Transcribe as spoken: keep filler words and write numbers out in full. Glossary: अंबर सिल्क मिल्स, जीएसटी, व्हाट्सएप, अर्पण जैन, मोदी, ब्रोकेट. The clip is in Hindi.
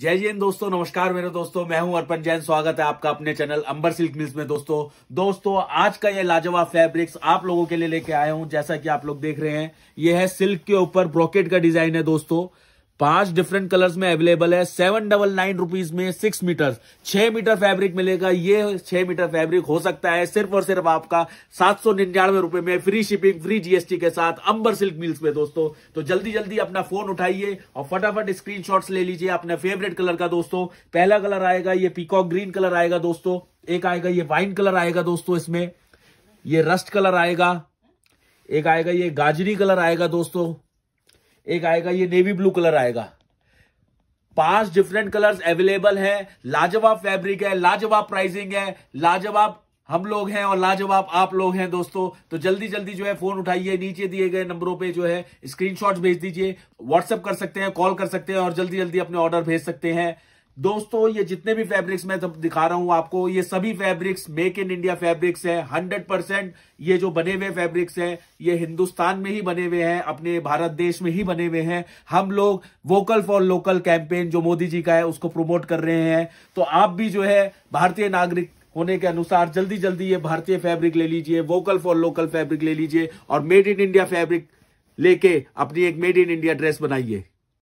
जय जैन दोस्तों, नमस्कार मेरे दोस्तों, मैं हूं अर्पण जैन। स्वागत है आपका अपने चैनल अंबर सिल्क मिल्स में। दोस्तों दोस्तों आज का ये लाजवाब फैब्रिक्स आप लोगों के लिए लेके आया हूं। जैसा कि आप लोग देख रहे हैं, ये है सिल्क के ऊपर ब्रोकेट का डिजाइन है दोस्तों। पांच डिफरेंट कलर्स में अवेलेबल है। सेवन डबल नाइन रुपीज में सिक्स मीटर छह मीटर फैब्रिक मिलेगा। ये छह मीटर फैब्रिक हो सकता है सिर्फ और सिर्फ आपका सात सौ निन्यानवे रुपए में, फ्री शिपिंग फ्री जीएसटी के साथ अंबर सिल्क मिल्स में दोस्तों। तो जल्दी जल्दी अपना फोन उठाइए और फटाफट स्क्रीनशॉट्स ले लीजिए अपने फेवरेट कलर का दोस्तों। पहला कलर आएगा ये पीकॉक ग्रीन कलर आएगा दोस्तों, एक आएगा ये वाइन कलर आएगा दोस्तों, इसमें ये रस्ट कलर आएगा, एक आएगा ये गाजरी कलर आएगा दोस्तों, एक आएगा ये नेवी ब्लू कलर आएगा। पांच डिफरेंट कलर्स अवेलेबल है। लाजवाब फैब्रिक है, लाजवाब प्राइसिंग है, लाजवाब हम लोग हैं और लाजवाब आप लोग हैं दोस्तों। तो जल्दी जल्दी जो है फोन उठाइए, नीचे दिए गए नंबरों पे जो है स्क्रीनशॉट भेज दीजिए। व्हाट्सएप कर सकते हैं, कॉल कर सकते हैं और जल्दी जल्दी अपने ऑर्डर भेज सकते हैं दोस्तों। ये जितने भी फैब्रिक्स मैं दिखा रहा हूं आपको, ये सभी fabrics make in India fabrics है। हंड्रेड परसेंट ये जो बने हुए फैब्रिक्स हैं, ये हिंदुस्तान में ही बने हुए हैं, अपने भारत देश में ही बने हुए हैं। हम लोग वोकल फॉर लोकल कैंपेन जो मोदी जी का है उसको प्रमोट कर रहे हैं। तो आप भी जो है भारतीय नागरिक होने के अनुसार जल्दी जल्दी ये भारतीय फैब्रिक ले लीजिए, वोकल फॉर लोकल फैब्रिक ले लीजिए और मेड इन इंडिया फैब्रिक लेके अपनी एक मेड इन इंडिया ड्रेस बनाइए।